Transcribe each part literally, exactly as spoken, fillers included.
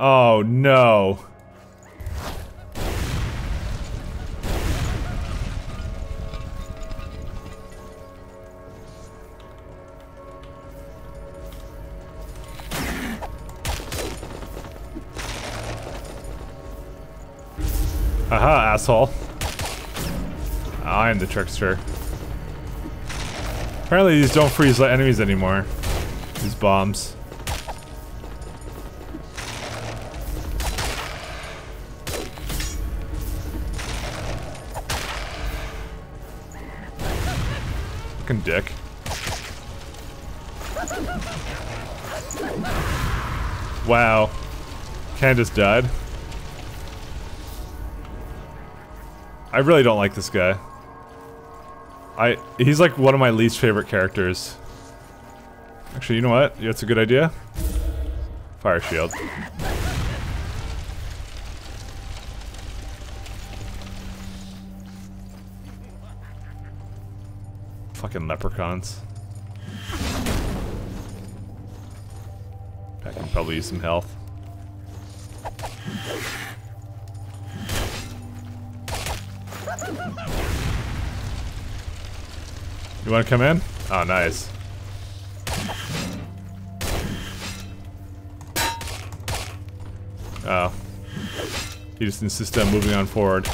Oh no. Haha, asshole. I am the trickster. Apparently these don't freeze enemies anymore. These bombs. Fucking dick. Wow. Ken just died. I really don't like this guy. I he's like one of my least favorite characters. Actually, you know what? Yeah, it's a good idea. Fire shield. Fucking leprechauns. I can probably use some health. You want to come in? Oh, nice. Oh. He just insists on moving on forward.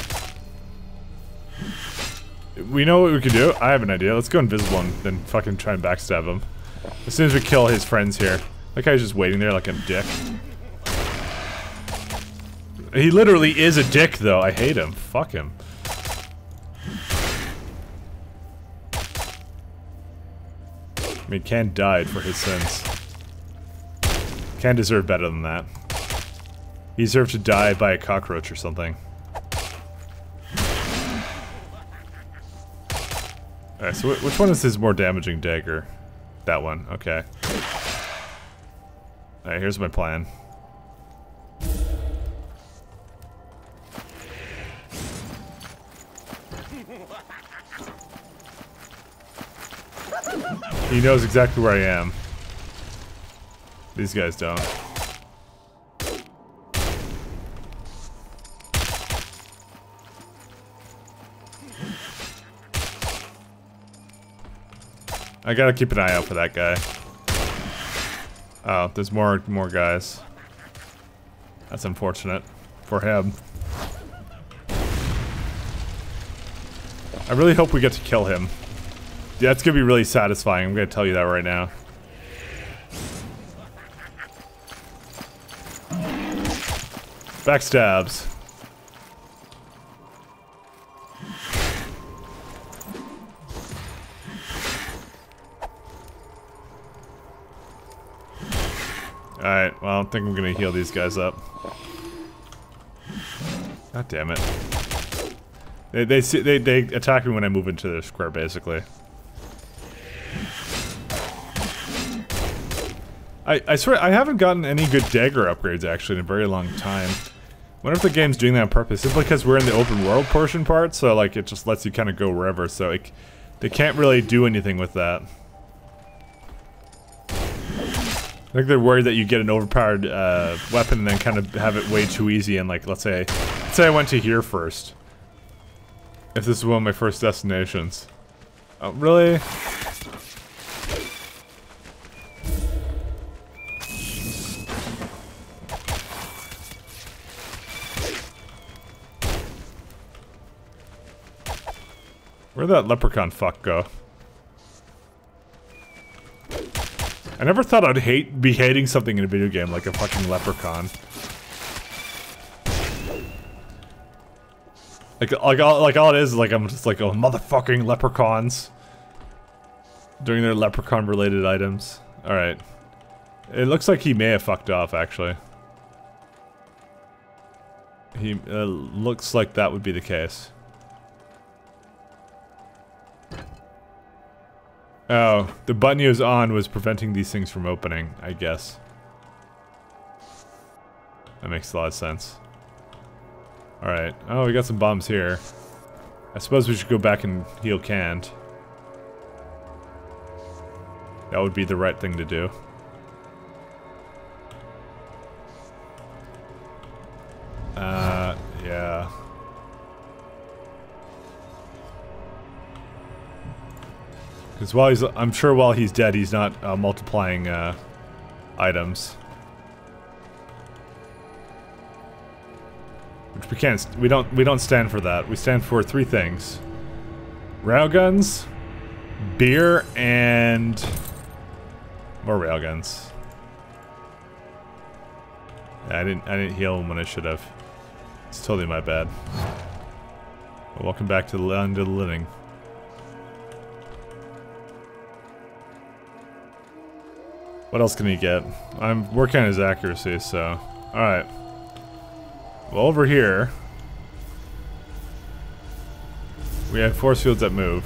We know what we could do. I have an idea. Let's go invisible and then fucking try and backstab him. As soon as we kill his friends here. That guy's just waiting there like a dick. He literally is a dick, though. I hate him. Fuck him. I mean, Ken died for his sins. Ken deserved better than that. He deserved to die by a cockroach or something. Alright, so which one is his more damaging dagger? That one, okay. Alright, here's my plan. He knows exactly where I am. These guys don't. I gotta keep an eye out for that guy. Oh, there's more more guys. That's unfortunate for him. I really hope we get to kill him. Yeah, it's gonna be really satisfying. I'm gonna tell you that right now. Backstabs. Alright, well, I don't think I'm gonna heal these guys up. God damn it. They, they, they, they attack me when I move into their square, basically. I, I swear, I haven't gotten any good dagger upgrades, actually, in a very long time. I wonder if the game's doing that on purpose, simply because we're in the open world portion part, so, like, it just lets you kind of go wherever, so it, they can't really do anything with that. I think they're worried that you get an overpowered uh, weapon and then kind of have it way too easy and, like, let's say... Let's say I went to here first. If this is one of my first destinations. Oh, really? Where'd that leprechaun fuck go? I never thought I'd hate be hating something in a video game like a fucking leprechaun. Like like all like all it is like I'm just like oh motherfucking leprechauns doing their leprechaun related items. All right, it looks like he may have fucked off actually. He uh, looks like that would be the case. Oh, the button he was on was preventing these things from opening, I guess. That makes a lot of sense. Alright. Oh, we got some bombs here. I suppose we should go back and heal Canned. That would be the right thing to do. Uh, yeah. Because while he's, I'm sure while he's dead, he's not uh, multiplying uh, items. Which we can't, we don't, we don't stand for that. We stand for three things. Railguns, beer, and more railguns. Yeah, I didn't, I didn't heal him when I should have. It's totally my bad. Well, welcome back to the land of the living. What else can he get? I'm working on his accuracy, so... Alright. Well, over here... we have force fields that move.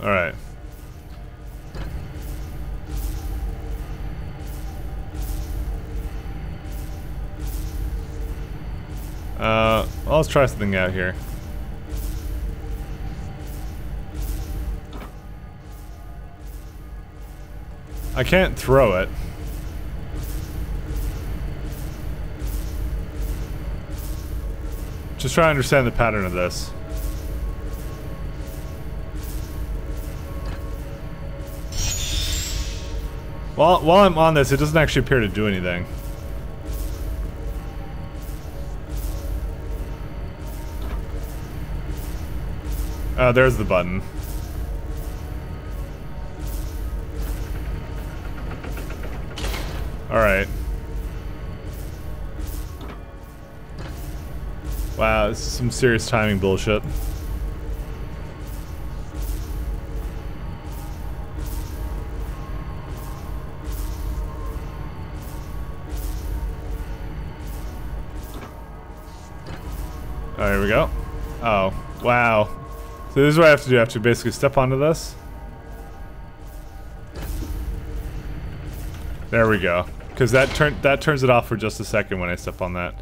Alright. Uh, well, let's try something out here. I can't throw it. Just trying to understand the pattern of this. While, while I'm on this, it doesn't actually appear to do anything. Uh, there's the button. Alright. Wow, this is some serious timing bullshit. Oh, here we go. Oh, wow. So this is what I have to do. I have to basically step onto this. There we go. Because that turn that turns it off for just a second when I step on that.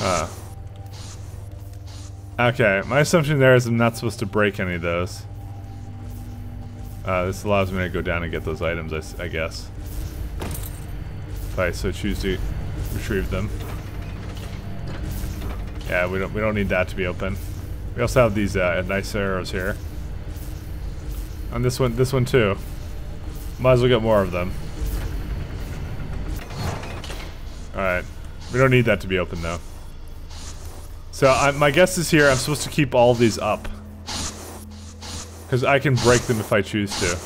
Ah. Okay, my assumption there is I'm not supposed to break any of those. Uh, this allows me to go down and get those items, I, I guess. If I so choose to retrieve them. Yeah, we don't we don't need that to be open. We also have these uh, nice arrows here. And this one, this one too. Might as well get more of them. Alright. We don't need that to be open though. So I, my guess is here I'm supposed to keep all these up. Because I can break them if I choose to.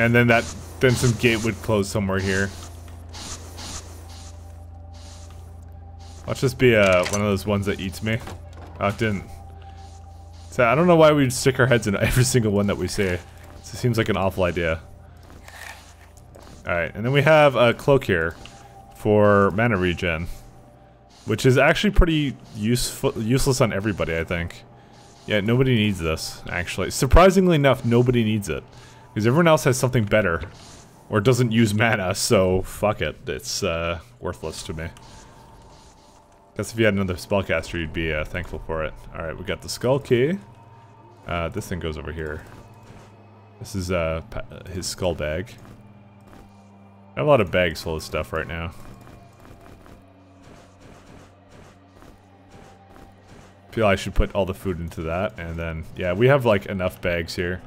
And then that, then some gate would close somewhere here. Watch this be uh, one of those ones that eats me. Oh, it didn't. So I don't know why we'd stick our heads in every single one that we see. It seems like an awful idea. Alright, and then we have a cloak here for mana regen. Which is actually pretty useful, useless on everybody, I think. Yeah, nobody needs this, actually. Surprisingly enough, nobody needs it. Because everyone else has something better. Or doesn't use mana, so fuck it. It's uh, worthless to me. Guess if you had another spellcaster, you'd be uh, thankful for it. Alright, we got the skull key. Uh, this thing goes over here. This is uh, his skull bag. I have a lot of bags full of stuff right now. I feel I should put all the food into that, and then... yeah, we have, like, enough bags here.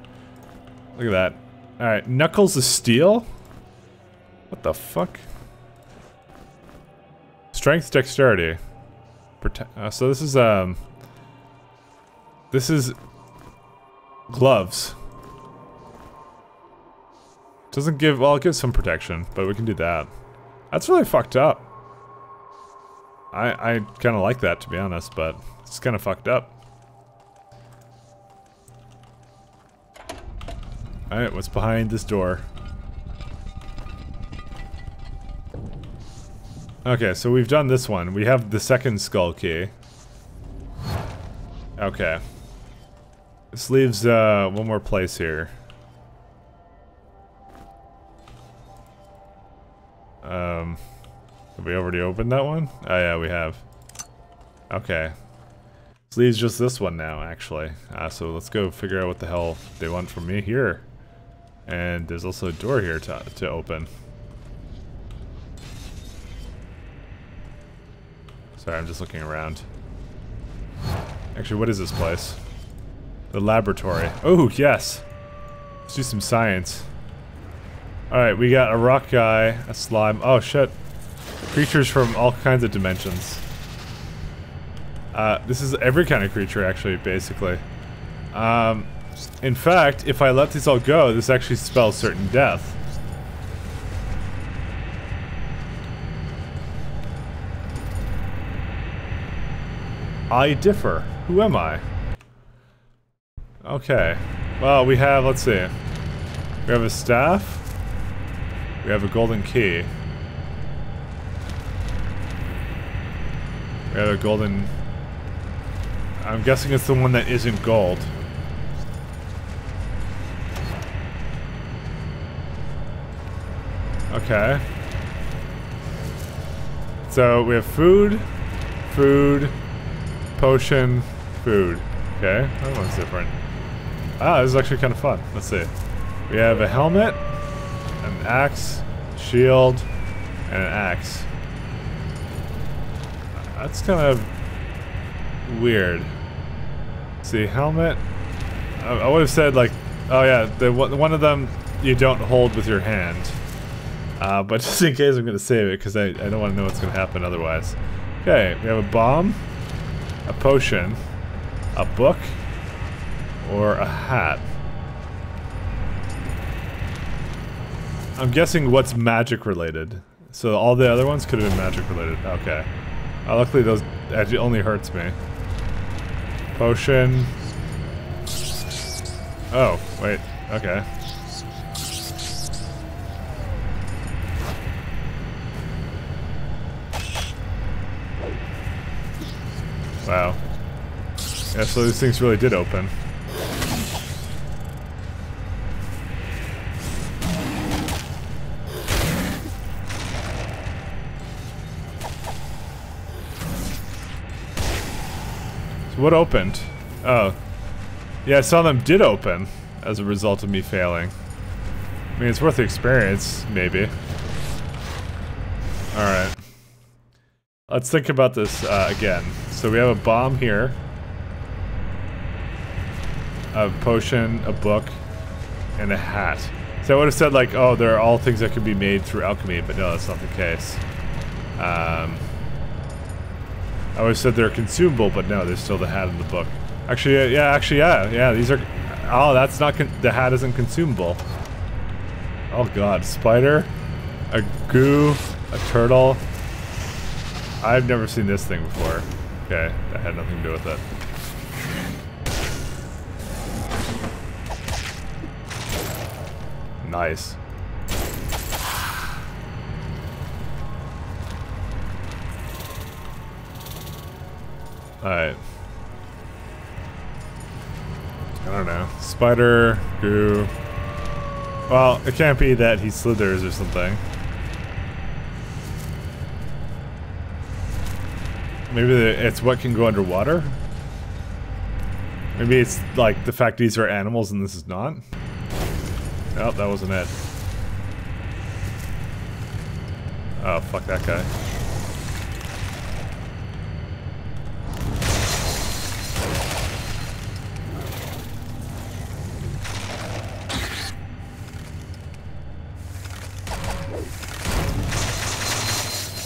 Look at that. Alright, Knuckles of Steel? What the fuck? Strength, Dexterity. Prote uh, so this is, um... this is... gloves. Doesn't give... well, it gives some protection, but we can do that. That's really fucked up. I, I kind of like that, to be honest, but... it's kind of fucked up. Alright, what's behind this door? Okay, so we've done this one. We have the second skull key. Okay. This leaves uh, one more place here. Um, have we already opened that one? Oh yeah, we have. Okay. This leaves just this one now, actually. Uh, so let's go figure out what the hell they want from me here. And there's also a door here to, to open. Sorry, I'm just looking around. Actually, what is this place? The laboratory. Oh, yes! Let's do some science. Alright, we got a rock guy, a slime. Oh, shit. Creatures from all kinds of dimensions. Uh, this is every kind of creature, actually, basically. Um, in fact, if I let these all go, this actually spells certain death. I differ. Who am I? Okay. Well, we have, let's see. We have a staff. We have a golden key. We have a golden... I'm guessing it's the one that isn't gold. Okay. So we have food, food, potion, food. Okay, that one's different. Ah, this is actually kind of fun. Let's see. We have a helmet, an axe, shield, and an axe. That's kind of weird. Let's see, helmet. I, I would have said like, oh yeah, the one of them you don't hold with your hand. Uh, but just in case, I'm gonna save it because I, I don't want to know what's gonna happen otherwise. Okay, we have a bomb, a potion, a book, or a hat. I'm guessing what's magic related. So all the other ones could have been magic related. Okay. Uh, luckily those actually only hurts me. Potion. Oh, wait. Okay. Wow. Yeah, so these things really did open. What opened? Oh. Yeah, I saw them did open as a result of me failing. I mean, it's worth the experience, maybe. Alright. Let's think about this uh, again. So we have a bomb here. A potion, a book, and a hat. So I would have said, like, oh, there are all things that can be made through alchemy, but no, that's not the case. Um... I always said they're consumable, but no, there's still the hat in the book. Actually, yeah, actually, yeah, yeah, these are... Oh, that's not... Con the hat isn't consumable. Oh, God. Spider, a goo, a turtle. I've never seen this thing before. Okay, that had nothing to do with it. Nice. Alright. I don't know. Spider, goo. Well, it can't be that he slithers or something. Maybe it's what can go underwater? Maybe it's like the fact these are animals and this is not? Oh, that wasn't it. Oh, fuck that guy.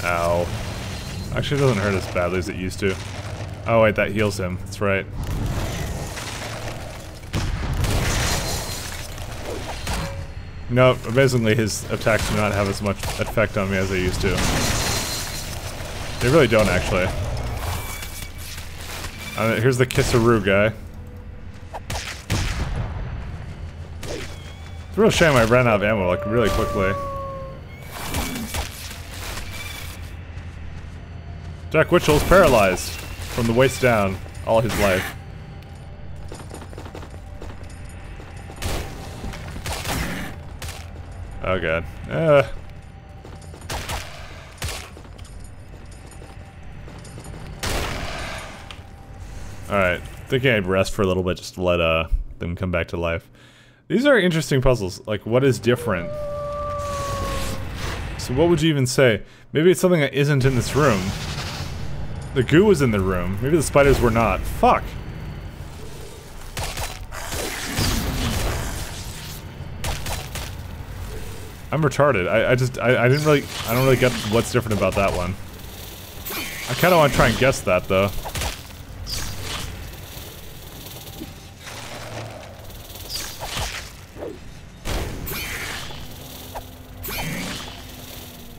Ow. Actually, it doesn't hurt as badly as it used to. Oh, wait, that heals him. That's right. Nope, amazingly, his attacks do not have as much effect on me as they used to. They really don't, actually. Uh, here's the Kisaru guy. It's a real shame I ran out of ammo, like, really quickly. Jack Witchell's paralyzed from the waist down all his life. Oh god. Uh. Alright, thinking I'd rest for a little bit just to let uh, them come back to life. These are interesting puzzles, like what is different? So what would you even say? Maybe it's something that isn't in this room. The goo was in the room, maybe the spiders were not. Fuck! I'm retarded. I, I just, I, I didn't really, I don't really get what's different about that one. I kind of want to try and guess that, though.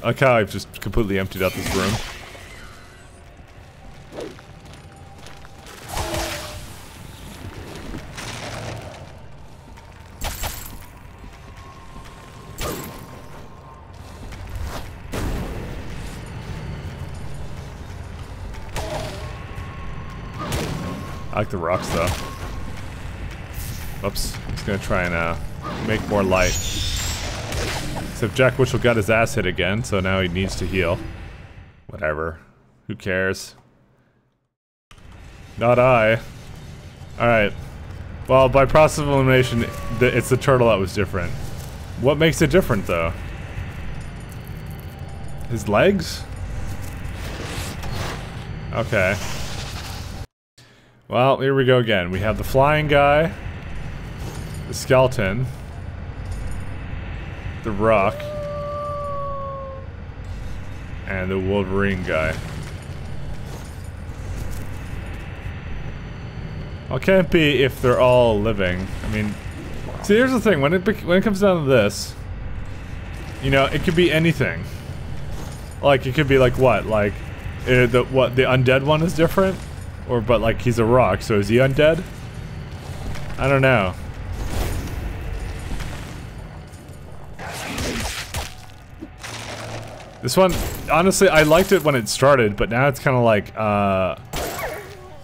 I like how I've just completely emptied out this room. I like the rocks, though. Oops. I'm just gonna try and uh, make more light. Except Jack Witchell got his ass hit again, so now he needs to heal. Whatever. Who cares? Not I. Alright. Well, by process of elimination, it's the turtle that was different. What makes it different, though? His legs? Okay. Well, here we go again. We have the flying guy, the skeleton, the rock, and the Wolverine guy. Well, it can't be if they're all living. I mean, see, here's the thing. When it, when it comes down to this, you know, it could be anything. Like, it could be like what? Like, uh, the, what, the undead one is different? Or, but like, he's a rock, so is he undead? I don't know. This one, honestly, I liked it when it started, but now it's kind of like, uh...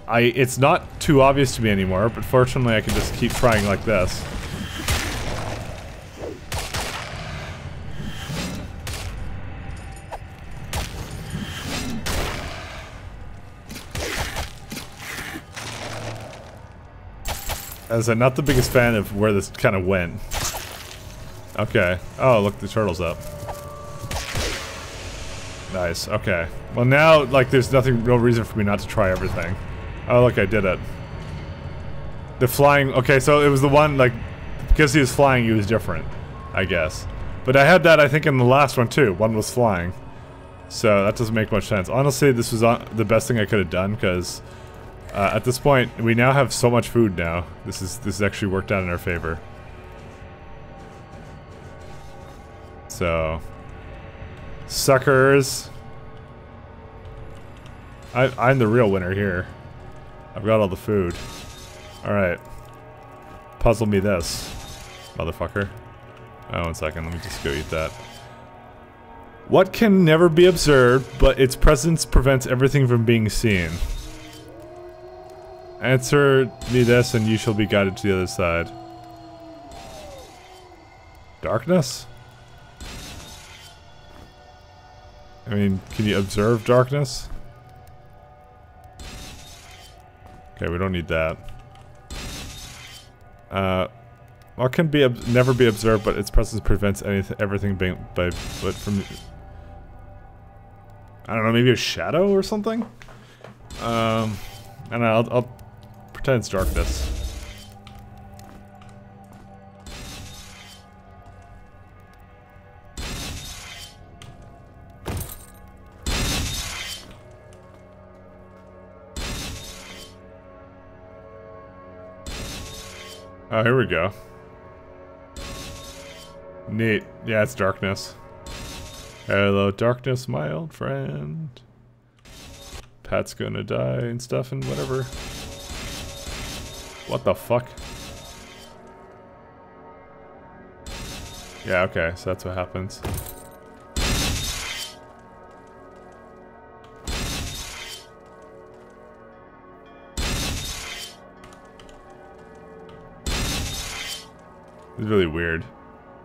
I, it's not too obvious to me anymore, but fortunately I can just keep trying like this. As I'm not the biggest fan of where this kind of went. Okay. Oh, look, the turtle's up. Nice. Okay. Well, now, like, there's nothing, no reason for me not to try everything. Oh, look, I did it. The flying. Okay, so it was the one, like, because he was flying, he was different, I guess. But I had that, I think, in the last one too. One was flying, so that doesn't make much sense. Honestly, this was the best thing I could have done because. Uh, at this point, we now have so much food now. This is this has actually worked out in our favor. So, suckers! I, I'm the real winner here. I've got all the food. All right, puzzle me this, motherfucker. Oh, one second. Let me just go eat that. What can never be observed, but its presence prevents everything from being seen? Answer me this and you shall be guided to the other side. Darkness? I mean, can you observe darkness? Okay, we don't need that. Uh, what can be ob never be observed, but its presence prevents anything, everything being by, but from. I don't know, maybe a shadow or something. Um, I don't know. I'll. I'll Pretends darkness. Oh, here we go. Neat. Yeah, it's darkness. Hello, darkness, my old friend. Pat's gonna die and stuff and whatever. What the fuck? Yeah, okay, so that's what happens. It's really weird.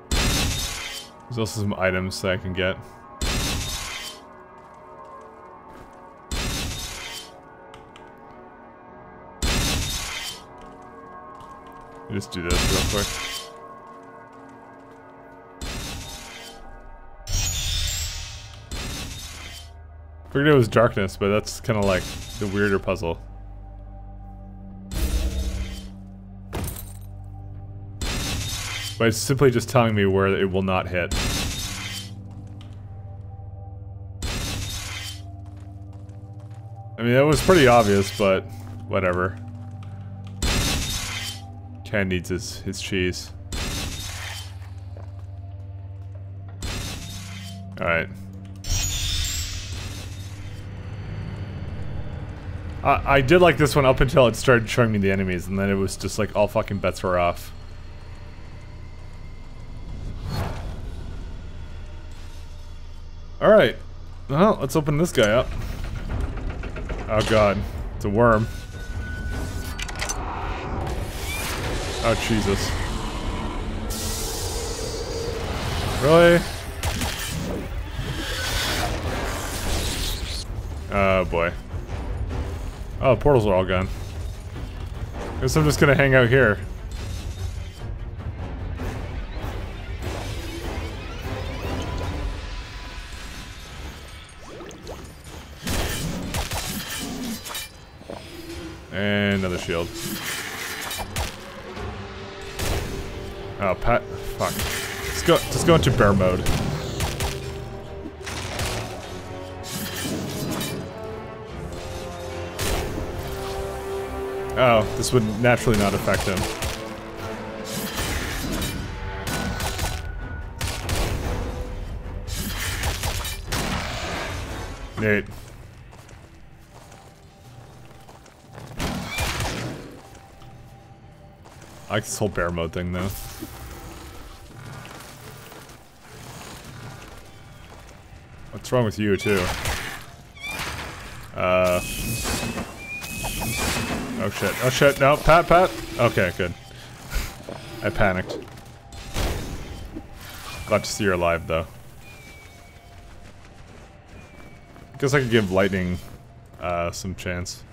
There's also some items that I can get. Let's do this real quick. I figured it was darkness, but that's kind of like the weirder puzzle. But it's simply just telling me where it will not hit. I mean, that was pretty obvious, but whatever. Ken needs his, his cheese. Alright. I, I did like this one up until it started showing me the enemies, and then it was just like all fucking bets were off. Alright. Well, let's open this guy up. Oh god. It's a worm. Oh Jesus. Really? Oh boy. Oh, the portals are all gone. Guess I'm just gonna hang out here. And another shield. Oh, Pat. Fuck. Let's go, let's go into bear mode. Oh, this would naturally not affect him. Nate. I like this whole bear mode thing, though. What's wrong with you, too? Uh... Oh shit, oh shit, no, Pat, Pat! Okay, good. I panicked. Glad to see you're alive, though. Guess I could give lightning, uh, some chance.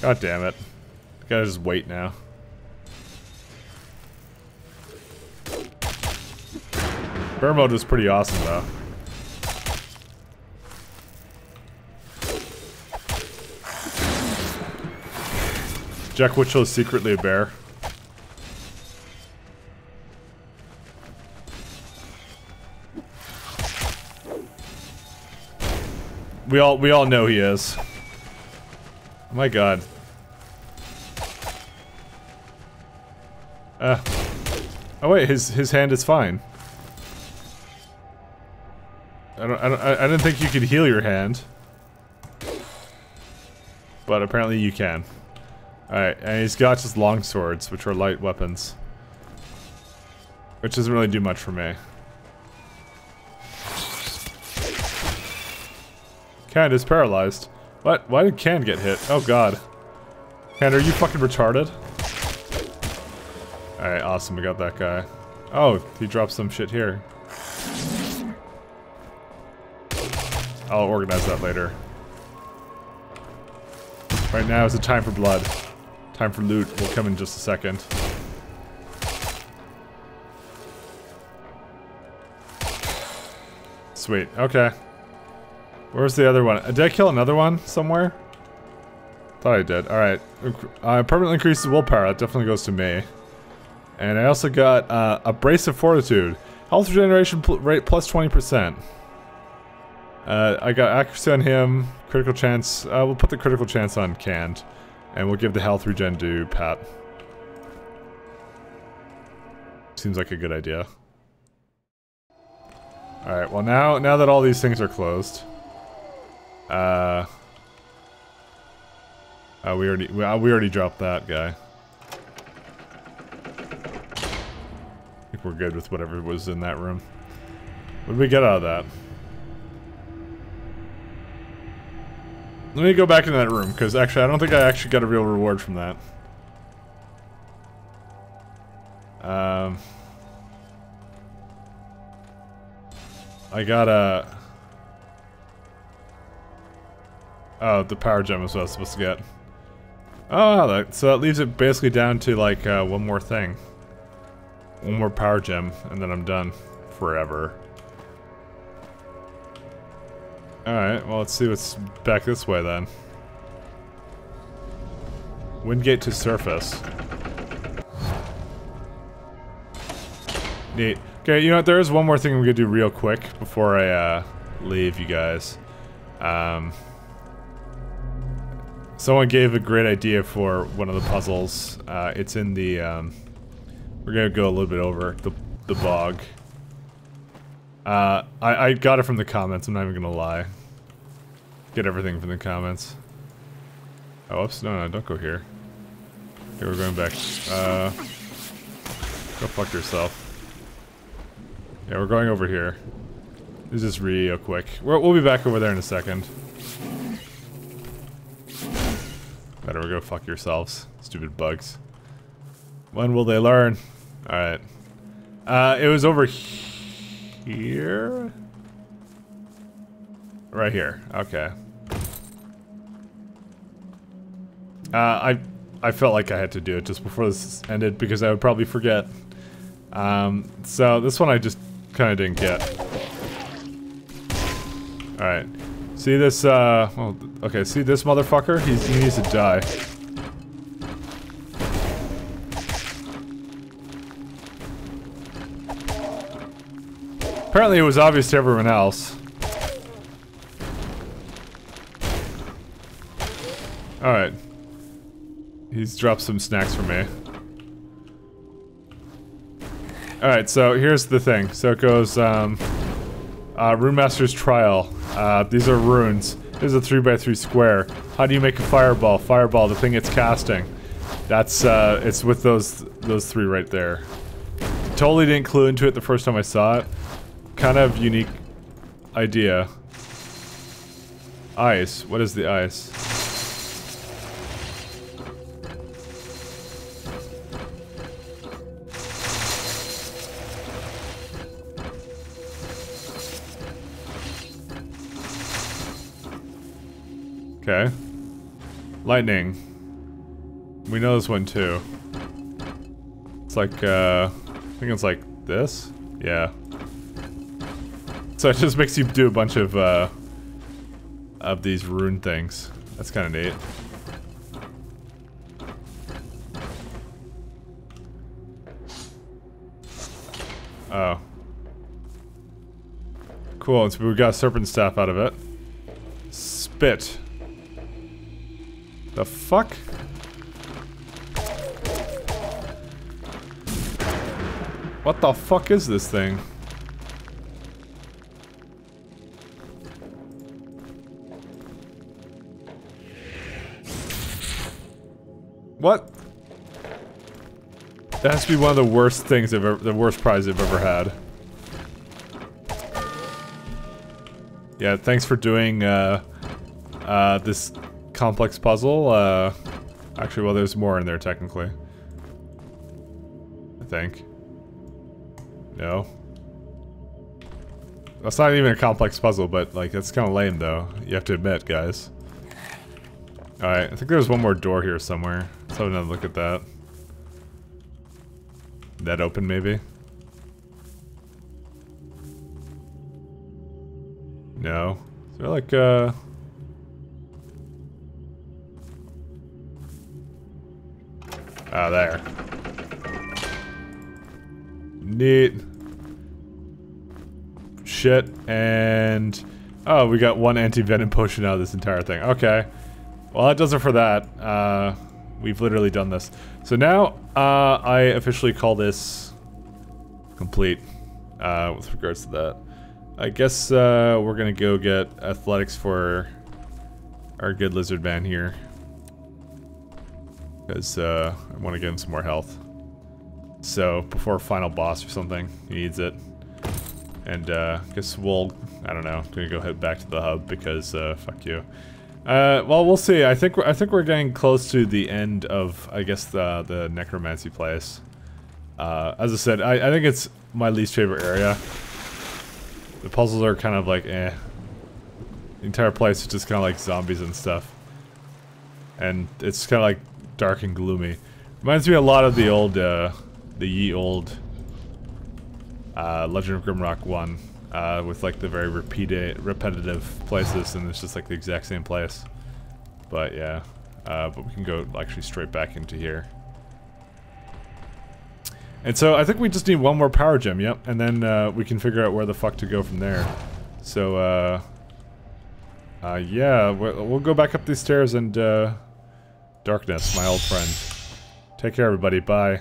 God damn it. Gotta just wait now. Bear mode was pretty awesome, though. Jack Witchell is secretly a bear. We all we all know he is. Oh my god. Uh. Oh wait, his his hand is fine. I don't I don't I didn't think you could heal your hand. But apparently you can. Alright, and he's got his long swords, which are light weapons. Which doesn't really do much for me. Cand is paralyzed. What? Why did Cand get hit? Oh god. Cand, are you fucking retarded? Alright, awesome, we got that guy. Oh, he dropped some shit here. I'll organize that later. Right now is the time for blood. Time for loot will come in just a second. Sweet, okay. Where's the other one? Did I kill another one somewhere? Thought I did, alright. Uh, permanently increases willpower, that definitely goes to me. And I also got uh, abrasive fortitude. Health regeneration pl rate plus twenty percent. Uh, I got accuracy on him, critical chance, uh, we'll put the critical chance on Cand, and we'll give the health regen to Pat. Seems like a good idea. Alright, well now, now that all these things are closed, uh, uh we already, we, uh, we already dropped that guy. I think we're good with whatever was in that room. What did we get out of that? Let me go back into that room, because actually, I don't think I actually got a real reward from that. Um, I got a... Oh, the power gem is what I was supposed to get. Oh, that, so that leaves it basically down to like uh, one more thing. One more power gem, and then I'm done. Forever. Alright, well, let's see what's back this way then. Windgate to surface. Neat. Okay, you know what, there is one more thing we could do real quick before I uh, leave you guys. Um, someone gave a great idea for one of the puzzles. Uh, it's in the... Um, we're gonna go a little bit over the, the bog. Uh, I, I got it from the comments, I'm not even gonna lie. Get everything from the comments. Oh, oops, no, no, don't go here. Okay, we're going back. Uh, go fuck yourself. Yeah, we're going over here. This is real quick. We're, we'll be back over there in a second. Better go fuck yourselves, stupid bugs. When will they learn? Alright. Uh, it was over here. Here? Right here. Okay. Uh, I I felt like I had to do it just before this ended because I would probably forget. Um, so this one I just kind of didn't get. Alright. See this, uh... Oh, okay, see this motherfucker? He's, he needs to die. Apparently it was obvious to everyone else. Alright. He's dropped some snacks for me. Alright, so here's the thing. So it goes, um... Uh, Runemaster's Trial. Uh, these are runes. Here's a three by three square. How do you make a fireball? Fireball, the thing it's casting. That's, uh, it's with those, those three right there. Totally didn't clue into it the first time I saw it. Kind of unique idea. Ice. What is the ice? Okay. Lightning. We know this one too. It's like, uh, I think it's like this? Yeah. So it just makes you do a bunch of, uh, of these rune things. That's kind of neat. Oh. Cool, so we got serpent staff out of it. Spit. The fuck? What the fuck is this thing? What? That has to be one of the worst things I've ever, the worst prize I've ever had. Yeah, thanks for doing uh, uh, this complex puzzle. Uh, actually, well, there's more in there technically. I think. No. That's not even a complex puzzle, but like that's kind of lame though. You have to admit, guys. Alright, I think there's one more door here somewhere. Let's have another look at that. That open, maybe? No. Is there like, uh... ah, there. Neat. Shit, and... oh, we got one anti-venom potion out of this entire thing. Okay. Well, that does it for that. Uh, we've literally done this. So now, uh, I officially call this complete, uh, with regards to that. I guess, uh, we're gonna go get athletics for our good lizard man here. Because, uh, I want to give him some more health. So, before final boss or something, he needs it. And, uh, I guess we'll, I don't know, gonna go head back to the hub because, uh, fuck you. Uh, well, we'll see. I think we're, I think we're getting close to the end of, I guess, the the necromancy place. Uh, as I said, I, I think it's my least favorite area. The puzzles are kind of like, eh. The entire place is just kind of like zombies and stuff. And it's kind of like dark and gloomy. Reminds me a lot of the old, uh, the ye old, uh, Legend of Grimrock one, uh, with like the very repeated, repetitive places, and it's just like the exact same place. But yeah, uh, but we can go actually straight back into here. And so I think we just need one more power gem, yep, and then uh, we can figure out where the fuck to go from there. So, uh, uh, yeah, we'll go back up these stairs and, uh, darkness, my old friend. Take care, everybody. Bye.